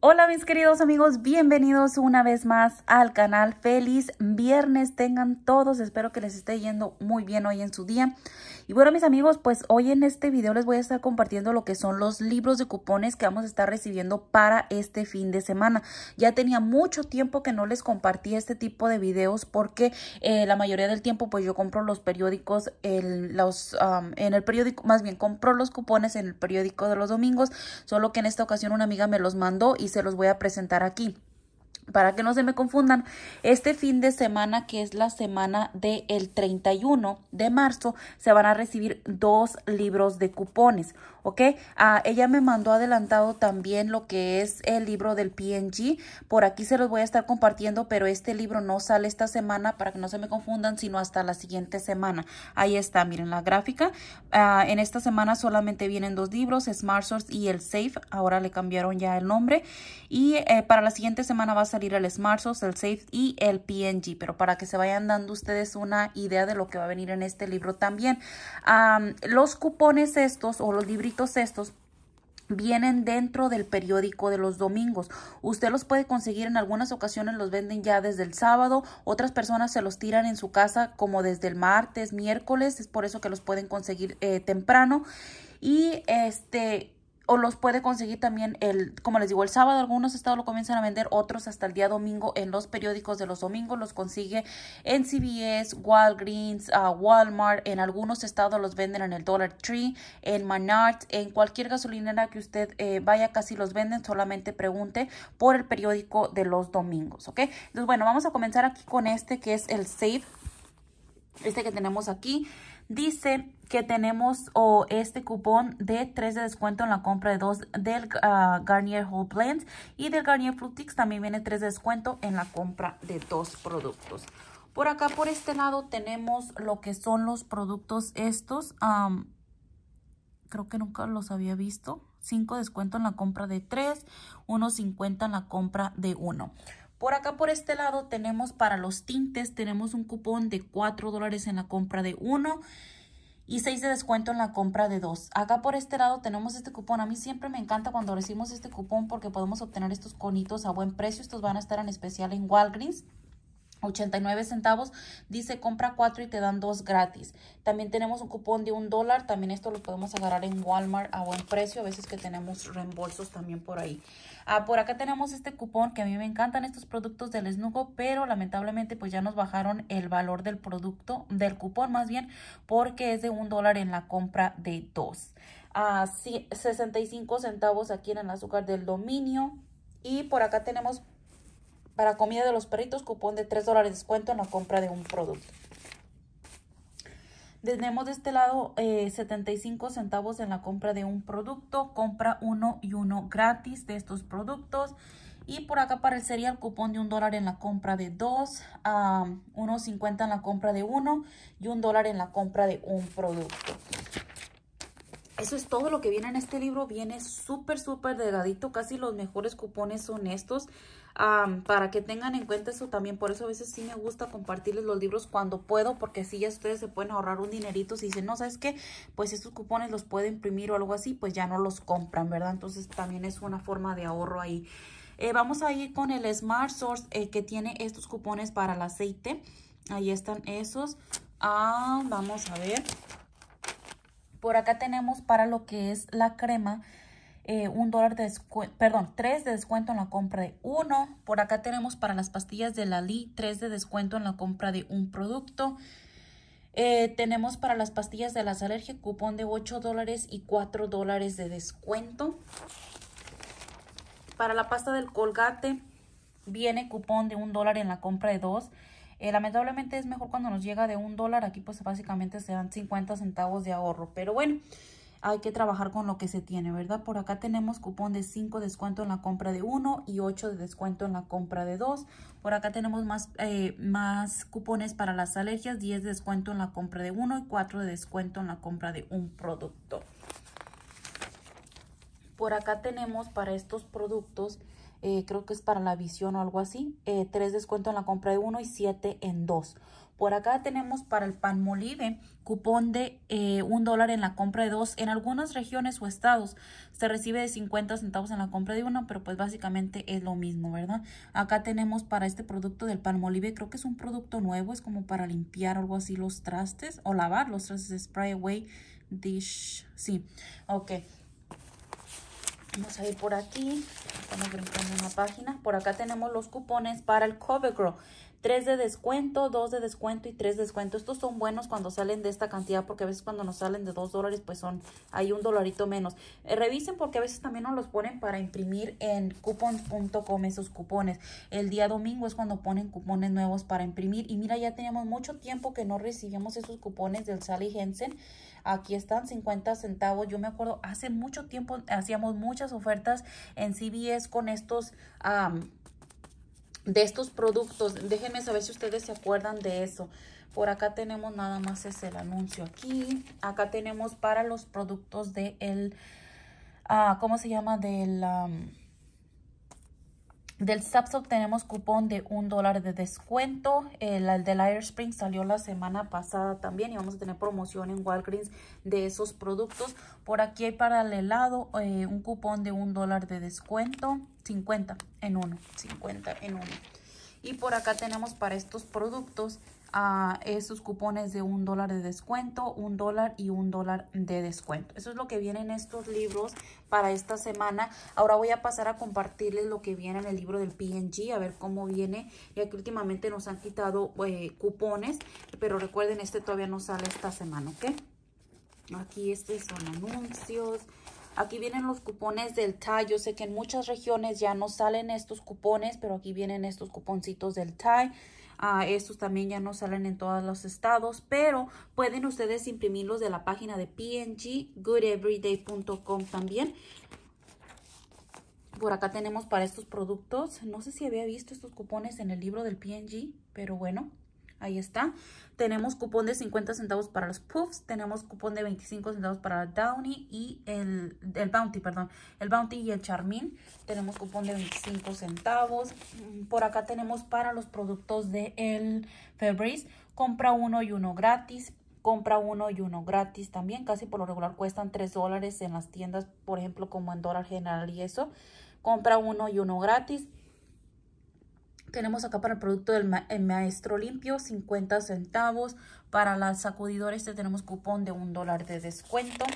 Hola mis queridos amigos, bienvenidos una vez más al canal. Feliz viernes tengan todos, espero que les esté yendo muy bien hoy en su día. Y bueno mis amigos, pues hoy en este video les voy a estar compartiendo lo que son los libros de cupones que vamos a estar recibiendo para este fin de semana. Ya tenía mucho tiempo que no les compartí este tipo de videos porque la mayoría del tiempo pues yo compro los periódicos, compro los cupones en el periódico de los domingos, solo que en esta ocasión una amiga me los mandó y se los voy a presentar aquí. Para que no se me confundan, este fin de semana, que es la semana del 31 de marzo, se van a recibir 2 libros de cupones, ¿ok? Ella me mandó adelantado también lo que es el libro del P&G. Por aquí se los voy a estar compartiendo, pero este libro no sale esta semana, para que no se me confundan, sino hasta la siguiente semana. Ahí está, miren la gráfica. En esta semana solamente vienen 2 libros, Smart Source y el Safe. Ahora le cambiaron ya el nombre. Y para la siguiente semana va a salir el Smart Source, el Safe y el P&G, pero para que se vayan dando ustedes una idea de lo que va a venir en este libro también. Los cupones estos o los libritos estos vienen dentro del periódico de los domingos. Usted los puede conseguir, en algunas ocasiones los venden ya desde el sábado, otras personas se los tiran en su casa como desde el martes, miércoles, es por eso que los pueden conseguir temprano. Y o los puede conseguir también, como les digo, el sábado. Algunos estados lo comienzan a vender, otros hasta el día domingo en los periódicos de los domingos. Los consigue en CVS, Walgreens, Walmart. En algunos estados los venden en el Dollar Tree, en Menard, en cualquier gasolinera que usted vaya, casi los venden. Solamente pregunte por el periódico de los domingos, ¿ok? Entonces, bueno, vamos a comenzar aquí con este que es el Save. Este que tenemos aquí dice que tenemos este cupón de 3 de descuento en la compra de 2 del Garnier Whole Blends y del Garnier Fruitics. También viene 3 de descuento en la compra de 2 productos. Por acá, por este lado, tenemos lo que son los productos estos. Creo que nunca los había visto. 5 descuento en la compra de 3, 1.50 en la compra de 1. Por acá, por este lado, tenemos para los tintes, tenemos un cupón de $4 en la compra de 1 y 6 de descuento en la compra de 2. Acá por este lado tenemos este cupón. A mí siempre me encanta cuando recibimos este cupón porque podemos obtener estos conitos a buen precio. Estos van a estar en especial en Walgreens. 89 centavos, dice compra 4 y te dan 2 gratis. También tenemos un cupón de $1, también esto lo podemos agarrar en Walmart a buen precio, a veces que tenemos reembolsos también por ahí. Por acá tenemos este cupón que a mí me encantan estos productos del Snugo, pero lamentablemente pues ya nos bajaron el valor del producto, del cupón más bien, porque es de $1 en la compra de 2. 65 centavos aquí en el azúcar del dominio. Y por acá tenemos para comida de los perritos, cupón de $3 descuento en la compra de un producto. Tenemos de este lado 75 centavos en la compra de un producto. Compra 1 y 1 gratis de estos productos. Y por acá para el cereal, cupón de $1 en la compra de 2. 1.50 en la compra de 1 y $1 en la compra de un producto. Eso es todo lo que viene en este libro. Viene súper, súper delgadito. Casi los mejores cupones son estos. Para que tengan en cuenta eso también. Por eso a veces sí me gusta compartirles los libros cuando puedo, porque así ya ustedes se pueden ahorrar un dinerito. Si dicen, no, ¿sabes qué? Pues estos cupones los puedo imprimir o algo así, pues ya no los compran, ¿verdad? Entonces también es una forma de ahorro ahí. Vamos a ir con el Smart Source, que tiene estos cupones para el aceite. Ahí están esos. Vamos a ver. Por acá tenemos para lo que es la crema, $3 de descuento en la compra de 1. Por acá tenemos para las pastillas de Lali, 3 de descuento en la compra de un producto. Tenemos para las pastillas de las alergias, cupón de $8 y $4 de descuento. Para la pasta del Colgate, viene cupón de $1 en la compra de 2. Lamentablemente es mejor cuando nos llega de $1. Aquí pues básicamente se dan 50 centavos de ahorro, pero bueno, hay que trabajar con lo que se tiene, ¿verdad? Por acá tenemos cupón de 5 descuento en la compra de 1 y 8 de descuento en la compra de 2. Por acá tenemos más cupones para las alergias, 10 de descuento en la compra de 1 y 4 de descuento en la compra de un producto. Por acá tenemos para estos productos, creo que es para la visión o algo así, 3 descuento en la compra de uno y 7 en 2. Por acá tenemos para el pan molive, cupón de $1 en la compra de 2. En algunas regiones o estados se recibe de 50 centavos en la compra de 1, pero pues básicamente es lo mismo, ¿verdad? Acá tenemos para este producto del pan molive, creo que es un producto nuevo, es como para limpiar algo así los trastes o lavar los trastes, spray away dish, sí, ok. Vamos a ir por aquí, estamos brincando una página. Por acá tenemos los cupones para el CoverGirl. 3 de descuento, 2 de descuento y 3 de descuento. Estos son buenos cuando salen de esta cantidad, porque a veces cuando nos salen de $2, pues son ahí un $1 menos. Revisen porque a veces también nos los ponen para imprimir en coupons.com esos cupones. El día domingo es cuando ponen cupones nuevos para imprimir. Y mira, ya teníamos mucho tiempo que no recibíamos esos cupones del Sally Henson. Aquí están, 50 centavos. Yo me acuerdo, hace mucho tiempo hacíamos muchas ofertas en CVS con estos de estos productos. Déjenme saber si ustedes se acuerdan de eso. Por acá tenemos, nada más es el anuncio aquí. Acá tenemos para los productos de el ¿cómo se llama? Del ZapSop tenemos cupón de $1 de descuento. El del AirSpring salió la semana pasada también y vamos a tener promoción en Walgreens de esos productos. Por aquí hay para el helado un cupón de $1 de descuento. 50 en uno, 50 en uno. Y por acá tenemos para estos productos esos cupones de $1 de descuento, $1 y $1 de descuento. Eso es lo que vienen estos libros para esta semana. Ahora voy a pasar a compartirles lo que viene en el libro del P&G, a ver cómo viene, ya que últimamente nos han quitado cupones, pero recuerden, este todavía no sale esta semana, ¿ok? Aquí estos son anuncios. Aquí vienen los cupones del TIE. Yo sé que en muchas regiones ya no salen estos cupones, pero aquí vienen estos cuponcitos del TIE. Estos también ya no salen en todos los estados, pero pueden ustedes imprimirlos de la página de P&G, goodeveryday.com también. Por acá tenemos para estos productos. No sé si había visto estos cupones en el libro del P&G, pero bueno. Ahí está. Tenemos cupón de 50 centavos para los Puffs. Tenemos cupón de 25 centavos para el Downy y el Bounty, perdón. El Bounty y el Charmin. Tenemos cupón de 25 centavos. Por acá tenemos para los productos de el Febreze. Compra uno y uno gratis. Compra uno y uno gratis también. Casi por lo regular cuestan $3 en las tiendas, por ejemplo, como en Dollar General y eso. Compra uno y uno gratis. Tenemos acá para el producto del Maestro Limpio, 50 centavos. Para las sacudidoras tenemos cupón de $1 de descuento.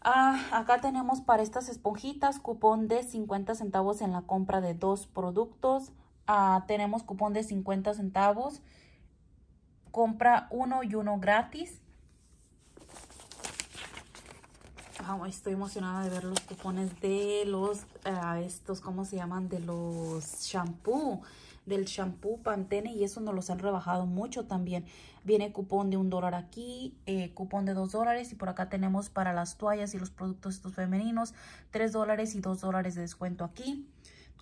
Acá tenemos para estas esponjitas cupón de 50 centavos en la compra de 2 productos. Tenemos cupón de 50 centavos. Compra uno y uno gratis. Estoy emocionada de ver los cupones de los, estos, ¿cómo se llaman? De los shampoo, del shampoo Pantene, y eso nos los han rebajado mucho también. Viene cupón de $1 aquí, cupón de $2, y por acá tenemos para las toallas y los productos estos femeninos, $3 y $2 de descuento aquí.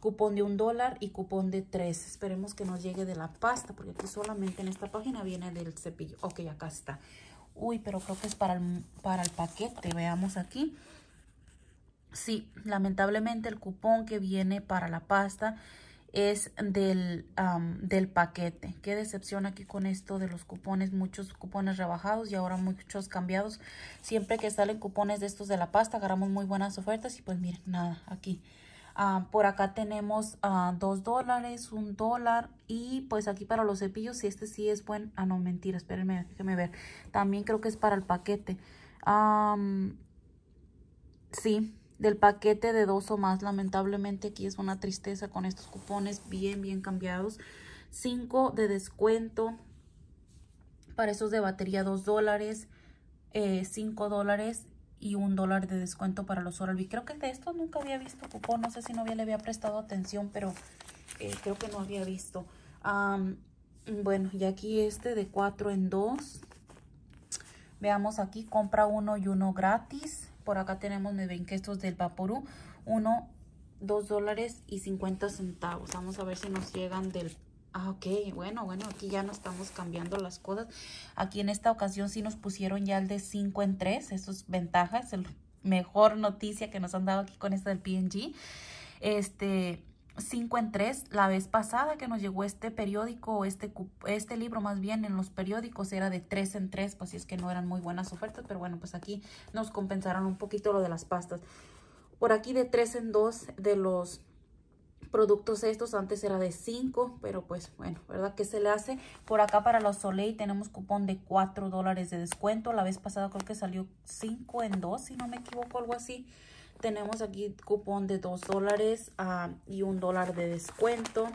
Cupón de $1 y cupón de 3. Esperemos que nos llegue de la pasta, porque aquí solamente en esta página viene del cepillo. Ok, acá está. Uy, pero creo que es para el paquete. Veamos aquí. Sí, lamentablemente el cupón que viene para la pasta es del paquete. Qué decepción aquí con esto de los cupones. Muchos cupones rebajados y ahora muchos cambiados. Siempre que salen cupones de estos de la pasta, agarramos muy buenas ofertas y pues miren, nada, aquí. Por acá tenemos $2, $1 y pues aquí para los cepillos, si este sí es buen, no, mentira, espérenme, déjenme ver, también creo que es para el paquete, sí, del paquete de 2 o más. Lamentablemente aquí es una tristeza con estos cupones bien cambiados. 5 de descuento para esos de batería, $2, $5 y $1 de descuento para los Oral-B. Creo que de estos nunca había visto cupón. No sé si le había prestado atención, pero creo que no había visto. Bueno, y aquí este de 4 en 2. Veamos aquí, compra uno y uno gratis. Por acá tenemos, me ven que estos del Vaporú. Uno, $2 y 50 centavos. Vamos a ver si nos llegan del... ok, bueno, aquí ya no estamos cambiando las cosas. Aquí en esta ocasión sí nos pusieron ya el de 5 en 3. Eso es ventaja, mejor noticia que nos han dado aquí con esta del P&G. 5 en 3, la vez pasada que nos llegó este periódico, este libro más bien, en los periódicos era de 3 en 3, pues si es que no eran muy buenas ofertas, pero bueno, pues aquí nos compensaron un poquito lo de las pastas. Por aquí de 3 en 2 de los productos estos, antes era de 5, pero pues bueno, ¿verdad? ¿Qué se le hace? Por acá para los Soleil tenemos cupón de $4 de descuento, la vez pasada creo que salió 5 en 2, si no me equivoco, algo así. Tenemos aquí cupón de $2 y $1 de descuento.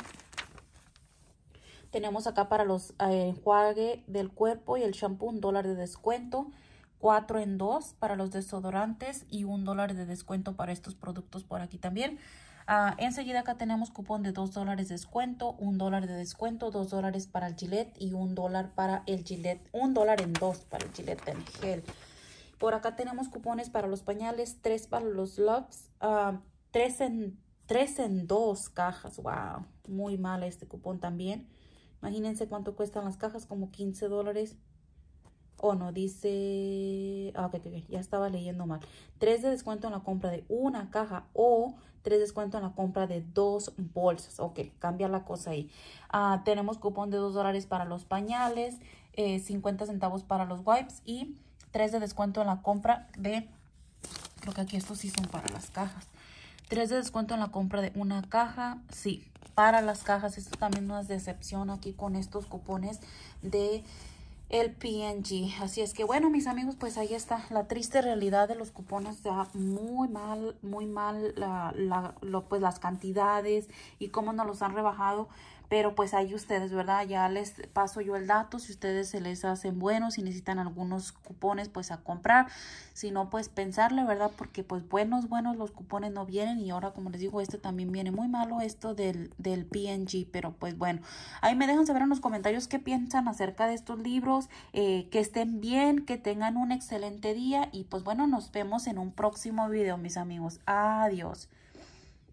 Tenemos acá para los enjuague del cuerpo y el shampoo, $1 de descuento. 4 en 2 para los desodorantes y $1 de descuento para estos productos por aquí también. Enseguida acá tenemos cupón de $2 de descuento, $1 de descuento, $2 para el Gillette y $1 para el Gillette. $1 en 2 para el Gillette en gel. Por acá tenemos cupones para los pañales, 3 para los Lux, 3 en 2 cajas. Wow, muy mal este cupón también. Imagínense cuánto cuestan las cajas, como $15. Oh, no, dice... Ah, ok, ya estaba leyendo mal. 3 de descuento en la compra de una caja o 3 de descuento en la compra de 2 bolsas. Ok, cambia la cosa ahí. Tenemos cupón de $2 para los pañales, 50 centavos para los wipes y 3 de descuento en la compra de, creo que aquí estos sí son para las cajas. 3 de descuento en la compra de una caja, sí, para las cajas. Esto también no es decepción aquí con estos cupones de el P&G. Así es que bueno, mis amigos, pues ahí está la triste realidad de los cupones. Ya muy mal pues las cantidades y cómo nos los han rebajado. Pero pues ahí ustedes, ¿verdad? Ya les paso yo el dato. Si ustedes se les hacen buenos, si necesitan algunos cupones, pues a comprar. Si no, pues pensarle, ¿verdad? Porque pues buenos los cupones no vienen. Y ahora, como les digo, este también viene muy malo, esto del P&G. Pero pues bueno, ahí me dejan saber en los comentarios qué piensan acerca de estos libros. Que estén bien, que tengan un excelente día. Y pues bueno, nos vemos en un próximo video, mis amigos. Adiós.